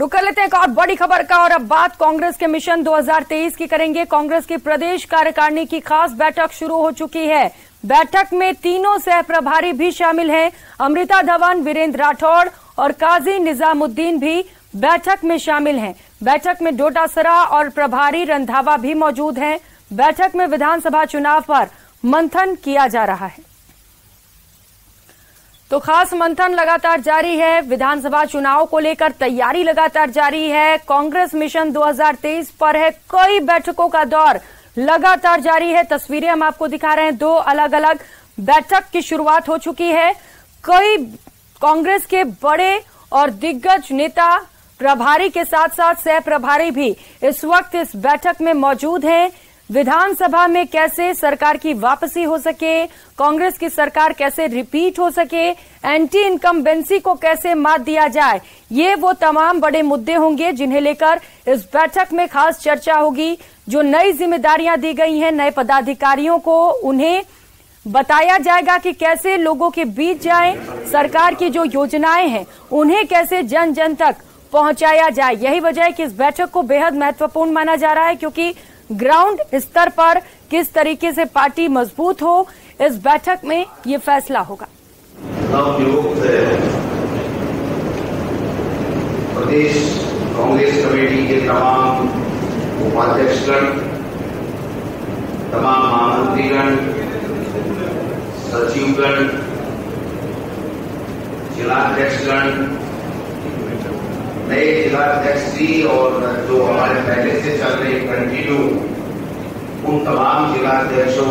रुक कर लेते हैं एक और बड़ी खबर का और अब बात कांग्रेस के मिशन 2023 की करेंगे। कांग्रेस की प्रदेश कार्यकारिणी की खास बैठक शुरू हो चुकी है। बैठक में तीनों सह प्रभारी भी शामिल हैं। अमृता धवन, वीरेंद्र राठौड़ और काजी निजामुद्दीन भी बैठक में शामिल हैं। बैठक में डोटासरा और प्रभारी रंधावा भी मौजूद हैं। बैठक में विधानसभा चुनाव पर मंथन किया जा रहा है। तो खास मंथन लगातार जारी है। विधानसभा चुनाव को लेकर तैयारी लगातार जारी है। कांग्रेस मिशन 2023 पर है कई बैठकों का दौर लगातार जारी है। तस्वीरें हम आपको दिखा रहे हैं। दो अलग अलग बैठक की शुरुआत हो चुकी है। कई कांग्रेस के बड़े और दिग्गज नेता प्रभारी के साथ साथ सह प्रभारी भी इस वक्त इस बैठक में मौजूद हैं। विधानसभा में कैसे सरकार की वापसी हो सके, कांग्रेस की सरकार कैसे रिपीट हो सके, एंटी इनकम्बेंसी को कैसे मात दिया जाए, ये वो तमाम बड़े मुद्दे होंगे जिन्हें लेकर इस बैठक में खास चर्चा होगी। जो नई जिम्मेदारियां दी गई हैं नए पदाधिकारियों को, उन्हें बताया जाएगा कि कैसे लोगों के बीच जाएं, सरकार की जो योजनाएं हैं उन्हें कैसे जन जन तक पहुंचाया जाए। यही वजह है कि इस बैठक को बेहद महत्वपूर्ण माना जा रहा है, क्योंकि ग्राउंड स्तर पर किस तरीके से पार्टी मजबूत हो, इस बैठक में ये फैसला होगा। नवनियुक्त प्रदेश कांग्रेस कमेटी के तमाम उपाध्यक्षगण, तमाम महामंत्रीगण, सचिवगण, जिलाध्यक्षगण, नए जिलाध्यक्ष जी और जो हमारे पहले से चल रहे कंटिन्यू उन तमाम जिलाध्यक्षों,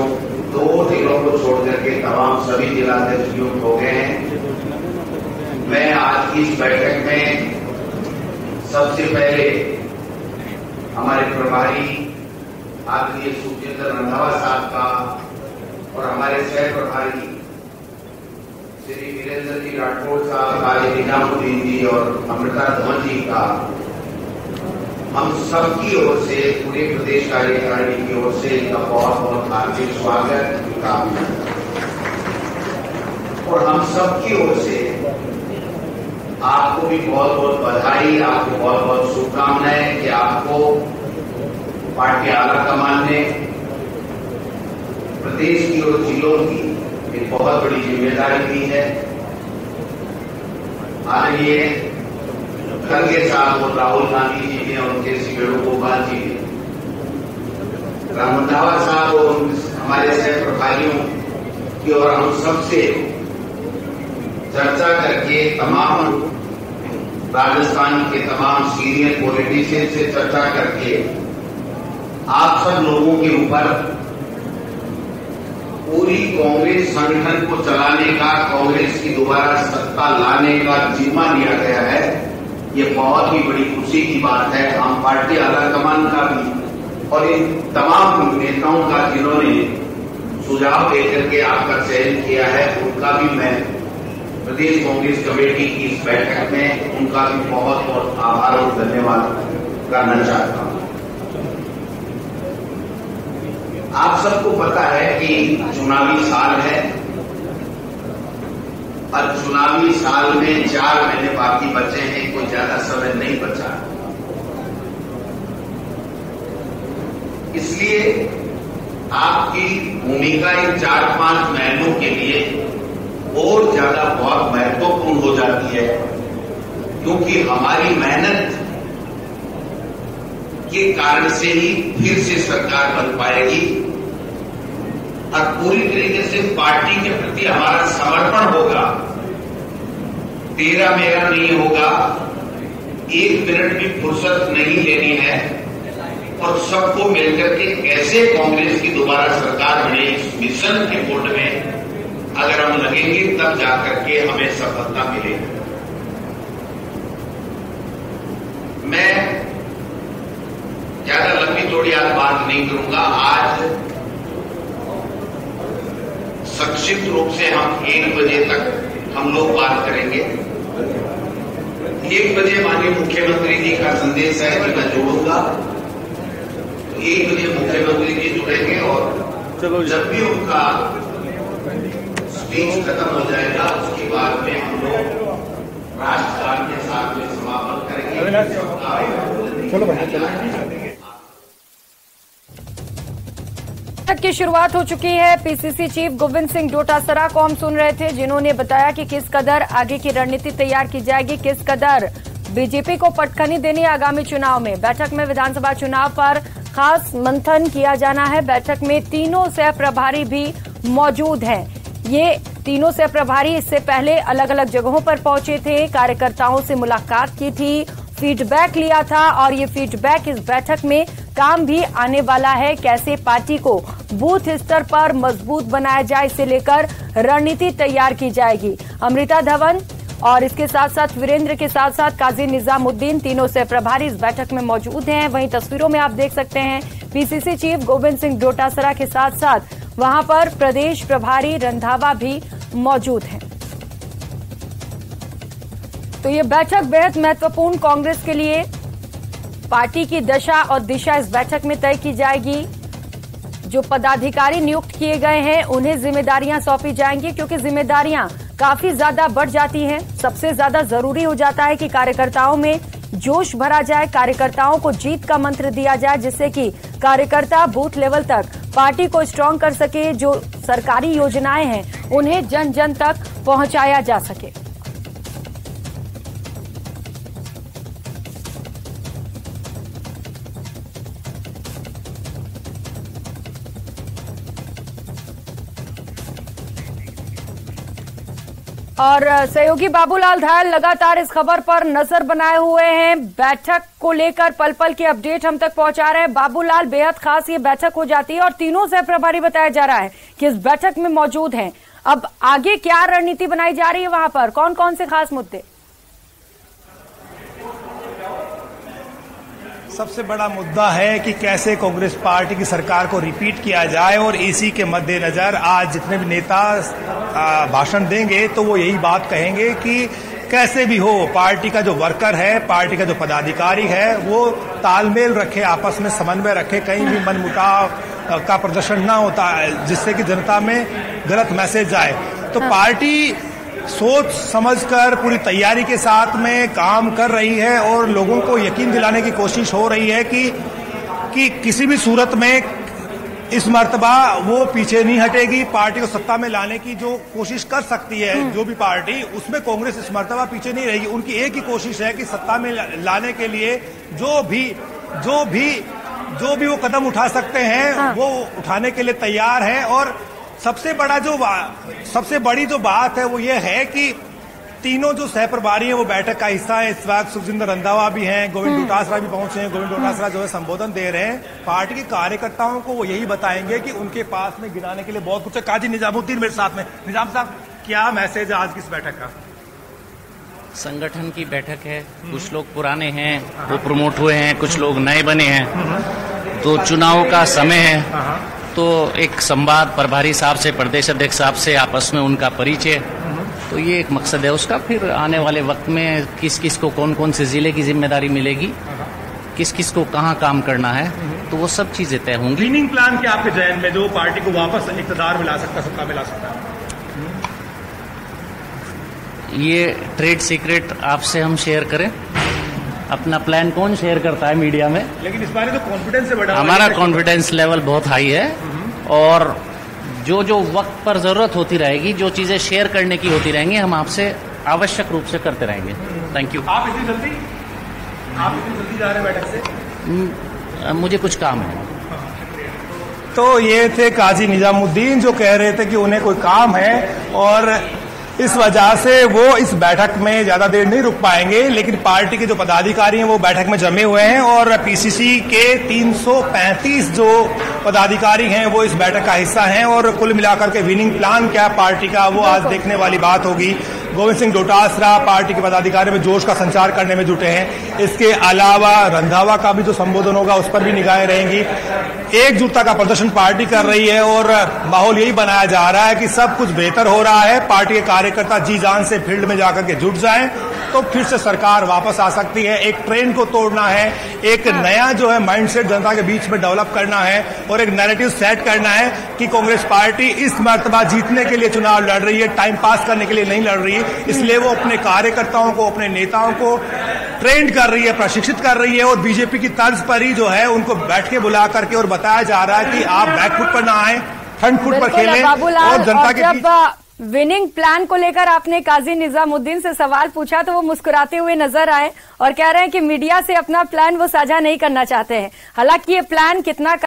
दो जिलों को छोड़कर के तमाम सभी जिलाध्यक्ष नियुक्त हो गए हैं। मैं आज की इस बैठक में सबसे पहले हमारे प्रभारी आदरणीय सुखजिंदर रंधावा साहब का और हमारे सह प्रभारी श्री वीरेंद्र सिंह राठौड़ साहब, काजी निजामुद्दीन जी और अमृता धवन जी का हम सबकी ओर से, पूरे प्रदेश कार्यकारिणी की ओर से इनका बहुत बहुत हार्दिक स्वागत कामना और हम सबकी ओर से आपको भी बहुत बहुत बधाई, आपको बहुत बहुत शुभकामनाएं कि आपको पार्टी आला कमान ने प्रदेश की और जिलों की एक बहुत बड़ी जिम्मेदारी दी है। आदरणीय कल के साथ और राहुल गांधी जी ने और उनके श्री वेणुगोपाल जी ने, रंधावा साहब और हमारे सह प्रभारियों की और हम सबसे चर्चा करके तमाम राजस्थान के तमाम सीनियर पॉलिटिशियन से चर्चा करके आप सब लोगों के ऊपर पूरी कांग्रेस संगठन को चलाने का, कांग्रेस की दोबारा सत्ता लाने का जिम्मा लिया गया है। ये बहुत ही बड़ी खुशी की बात है। हम पार्टी आलाकमान का भी और इन तमाम नेताओं का जिन्होंने सुझाव देकर के आपका चयन किया है, उनका भी मैं प्रदेश कांग्रेस कमेटी की इस बैठक में उनका भी बहुत बहुत आभार और धन्यवाद करना चाहता हूं। आप सबको पता है कि चुनावी साल है और चुनावी साल में 4 महीने बाकी बचे हैं, कोई ज्यादा समय नहीं बचा। इसलिए आपकी भूमिका इन 4-5 महीनों के लिए और ज्यादा बहुत महत्वपूर्ण हो जाती है, क्योंकि हमारी मेहनत के कारण से ही फिर से सरकार बन पाएगी और पूरी तरीके से पार्टी के प्रति हमारा समर्पण होगा। तेरा मेरा नहीं होगा, 1 मिनट भी फुर्सत नहीं लेनी है और सबको मिलकर के कैसे कांग्रेस की दोबारा सरकार बने, इस मिशन के मोड में अगर हम लगेंगे तब जाकर के हमें सफलता मिलेगी। मैं ज्यादा लंबी चौड़ी आज बात नहीं करूंगा। आज संक्षिप्त रूप से हम 1 बजे तक हम लोग बात करेंगे। 1 बजे माननीय मुख्यमंत्री जी का संदेश है कि मैं जुड़ूंगा, तो 1 बजे मुख्यमंत्री जी जुड़ेंगे और जब भी उनका स्पीच खत्म हो जाएगा उसके बाद में हम लोग राष्ट्रगान के साथ में समापन करेंगे। चलो भाई चलो। की शुरुआत हो चुकी है। पीसीसी चीफ गोविंद सिंह डोटासरा को हम सुन रहे थे, जिन्होंने बताया कि किस कदर आगे की रणनीति तैयार की जाएगी, किस कदर बीजेपी को पटखनी देनी आगामी चुनाव में। बैठक में विधानसभा चुनाव पर खास मंथन किया जाना है। बैठक में तीनों सह प्रभारी भी मौजूद हैं। ये तीनों सह प्रभारी इससे पहले अलग अलग जगहों पर पहुंचे थे, कार्यकर्ताओं से मुलाकात की थी, फीडबैक लिया था और ये फीडबैक इस बैठक में काम भी आने वाला है। कैसे पार्टी को बूथ स्तर पर मजबूत बनाया जाए, इसे लेकर रणनीति तैयार की जाएगी। अमृता धवन और इसके साथ साथ वीरेंद्र के साथ साथ काजी निजामुद्दीन तीनों से प्रभारी इस बैठक में मौजूद हैं। वहीं तस्वीरों में आप देख सकते हैं पीसीसी चीफ गोविंद सिंह डोटासरा के साथ साथ वहां पर प्रदेश प्रभारी रंधावा भी मौजूद हैं। तो ये बैठक बेहद महत्वपूर्ण कांग्रेस के लिए, पार्टी की दशा और दिशा इस बैठक में तय की जाएगी। जो पदाधिकारी नियुक्त किए गए हैं उन्हें जिम्मेदारियां सौंपी जाएंगी, क्योंकि जिम्मेदारियां काफी ज्यादा बढ़ जाती हैं। सबसे ज्यादा जरूरी हो जाता है कि कार्यकर्ताओं में जोश भरा जाए, कार्यकर्ताओं को जीत का मंत्र दिया जाए, जिससे कि कार्यकर्ता बूथ लेवल तक पार्टी को स्ट्रांग कर सके, जो सरकारी योजनाएं हैं उन्हें जन जन तक पहुंचाया जा सके। और सहयोगी बाबूलाल धायल लगातार इस खबर पर नजर बनाए हुए हैं। बैठक को लेकर पल पल के अपडेट हम तक पहुंचा रहे हैं बाबूलाल। बेहद खास ये बैठक हो जाती है और तीनों सह प्रभारी बताया जा रहा है कि इस बैठक में मौजूद हैं। अब आगे क्या रणनीति बनाई जा रही है, वहां पर कौन कौन से खास मुद्दे? सबसे बड़ा मुद्दा है कि कैसे कांग्रेस पार्टी की सरकार को रिपीट किया जाए, और इसी के मद्देनजर आज जितने भी नेता भाषण देंगे तो वो यही बात कहेंगे कि कैसे भी हो पार्टी का जो वर्कर है, पार्टी का जो पदाधिकारी है, वो तालमेल रखे, आपस में समन्वय रखे, कहीं भी मनमुटाव का प्रदर्शन ना होता जिससे कि जनता में गलत मैसेज जाए। तो पार्टी सोच समझकर पूरी तैयारी के साथ में काम कर रही है और लोगों को यकीन दिलाने की कोशिश हो रही है कि किसी भी सूरत में इस मर्तबा वो पीछे नहीं हटेगी। पार्टी को सत्ता में लाने की जो कोशिश कर सकती है जो भी पार्टी, उसमें कांग्रेस इस मर्तबा पीछे नहीं रहेगी। उनकी एक ही कोशिश है कि सत्ता में लाने के लिए जो भी वो कदम उठा सकते हैं वो उठाने के लिए तैयार हैं। और सबसे बड़ी जो बात है वो ये है कि तीनों जो सह प्रभारी हैं वो बैठक का हिस्सा है। इस वक्त सुखजिंदर रंधावा भी हैं, गोविंद डोटासरा भी पहुंचे हैं। गोविंद डोटासरा जो है संबोधन दे रहे हैं, पार्टी के कार्यकर्ताओं को वो यही बताएंगे कि उनके पास में गिनाने के लिए बहुत कुछ है। काजी निजामुद्दीन मेरे साथ में। निजाम साहब, क्या मैसेज है आज की इस बैठक का? संगठन की बैठक है, कुछ लोग पुराने हैं वो प्रमोट हुए हैं, कुछ लोग नए बने हैं, तो चुनाव का समय है तो एक संवाद प्रभारी साहब से, प्रदेश अध्यक्ष साहब से आपस में उनका परिचय, तो ये एक मकसद है उसका। फिर आने वाले वक्त में किस किस को कौन कौन से जिले की जिम्मेदारी मिलेगी, किस किस को कहाँ काम करना है, तो वो सब चीजें तय होंगी। क्लीनिंग प्लान क्या आपके जहन में, जो पार्टी को वापस इकतदार में ला सकता, सत्ता में ला सकता है? ये ट्रेड सीक्रेट आपसे हम शेयर करें, अपना प्लान कौन शेयर करता है मीडिया में, लेकिन इस बारे तो कॉन्फिडेंस से बढ़ा, हमारा कॉन्फिडेंस लेवल बहुत हाई है। और जो जो वक्त पर जरूरत होती रहेगी, जो चीजें शेयर करने की होती रहेंगी, हम आपसे आवश्यक रूप से करते रहेंगे। Thank you. आप इतनी जल्दी जा रहे हैं बैठक से? मुझे कुछ काम है। तो ये थे काजी निजामुद्दीन, जो कह रहे थे कि उन्हें कोई काम है और इस वजह से वो इस बैठक में ज्यादा देर नहीं रुक पाएंगे। लेकिन पार्टी के जो पदाधिकारी हैं वो बैठक में जमे हुए हैं और पीसीसी के 335 जो पदाधिकारी हैं वो इस बैठक का हिस्सा हैं। और कुल मिलाकर के विनिंग प्लान क्या पार्टी का, वो आज देखने वाली बात होगी। गोविंद सिंह डोटासरा पार्टी के पदाधिकारी में जोश का संचार करने में जुटे हैं। इसके अलावा रंधावा का भी जो संबोधन होगा उस पर भी निगाहें रहेंगी। एकजुटता का प्रदर्शन पार्टी कर रही है और माहौल यही बनाया जा रहा है कि सब कुछ बेहतर हो रहा है। पार्टी के कार्यकर्ता जी जान से फील्ड में जाकर के जुट जाएं तो फिर से सरकार वापस आ सकती है। एक ट्रेंड को तोड़ना है, एक नया जो है माइंडसेट जनता के बीच में डेवलप करना है और एक नैरेटिव सेट करना है कि कांग्रेस पार्टी इस मर्तबा जीतने के लिए चुनाव लड़ रही है, टाइम पास करने के लिए नहीं लड़ रही है। इसलिए वो अपने कार्यकर्ताओं को, अपने नेताओं को ट्रेंड कर रही है, प्रशिक्षित कर रही है और बीजेपी की तर्ज पर ही जो है उनको बैठ के बुला करके और बताया जा रहा है कि आप बैकफुट पर ना आए, फ्रंट फुट पर खेलें और जनता के विनिंग प्लान को लेकर आपने काजी निजामुद्दीन से सवाल पूछा तो वो मुस्कुराते हुए नजर आए और कह रहे हैं कि मीडिया से अपना प्लान वो साझा नहीं करना चाहते हैं। हालांकि ये प्लान कितना